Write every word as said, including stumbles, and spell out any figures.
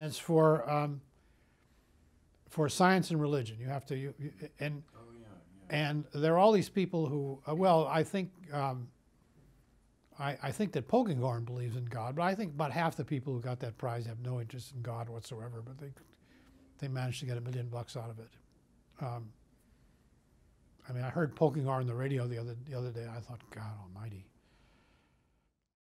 It's for um, for science and religion. You have to you, you, and oh, yeah, yeah. and there are all these people who. Uh, well, I think um, I, I think that Polkinghorne believes in God, but I think about half the people who got that prize have no interest in God whatsoever. But they they managed to get a million bucks out of it. Um, I mean, I heard Polkinghorne on the radio the other the other day. I thought, God Almighty.